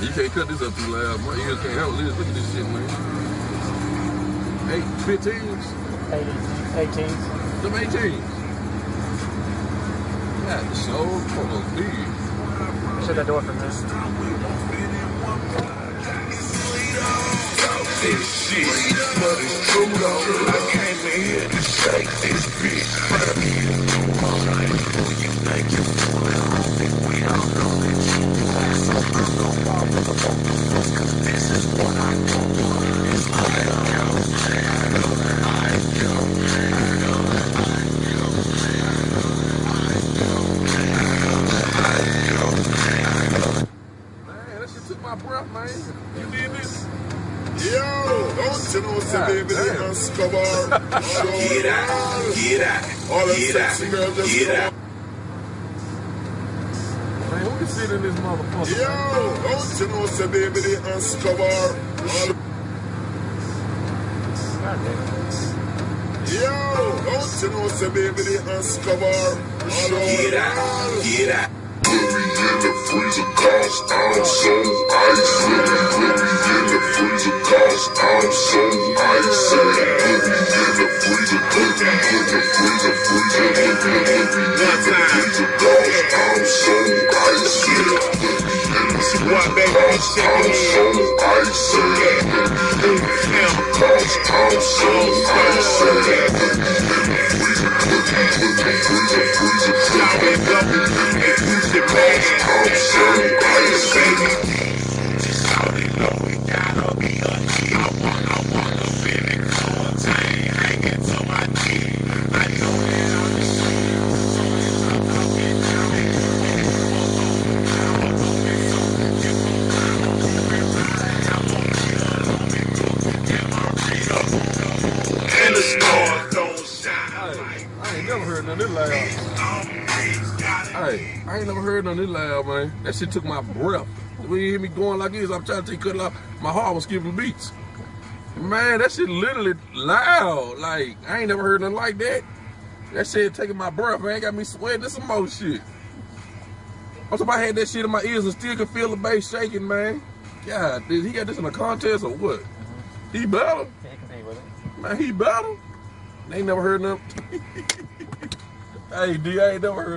You can't cut this up too loud. My ears can't handle this. Look at this shit, man. 8, 15s? 18s. Them 18s. Yeah, so full of these. Shut that door for me. This shit, but it's true though. I came in here to shake this bitch. I need a new mind before you make your point. I don't think we all know that you do have something on my motherfuckers, cause this is what I don't want. It's Man, that shit took my breath, man. You did this? Yo, don't you know some baby in scobar? Get out, get out, all get out, get out. Man, who can sit in this motherfucker? Yo, don't you know some baby in scobar? Yo, don't you know some baby in scobar? Get out, get out. The freezer cost, I'm so ice. Put me in the freezer cost, I'm so ice. Put me in the freezer, put me in the freezer cost, I'm so ice. Put me in the freezer cost, I'm so ice. Put me in the freezer cost, I'm so ice. Put me in the freezer, put me in the freezer. I'm so ice, baby. Just how they know we gotta be a key. I wanna feel it cause I ain't hanging to my team. I know that I'm the same. I'm fucking coming. I'm fucking something different. I'm fucking tired. I'm fucking alone. I'm fucking damn. I'm fucking alone. And the stars don't shine like I ain't never heard none of this loud. Hey, I ain't never heard none of this loud, man. That shit took my breath. When you hear me going like this, I'm trying to take cut off. My heart was skipping beats. Man, that shit literally loud. Like, I ain't never heard nothing like that. That shit taking my breath, man. Got me sweating. That's some more shit. I'm talking about I had that shit in my ears and still could feel the bass shaking, man. God, did he got this in a contest or what? He better. Man, he better. They ain't never heard nothing. Hey, dude, I ain't never heard nothing.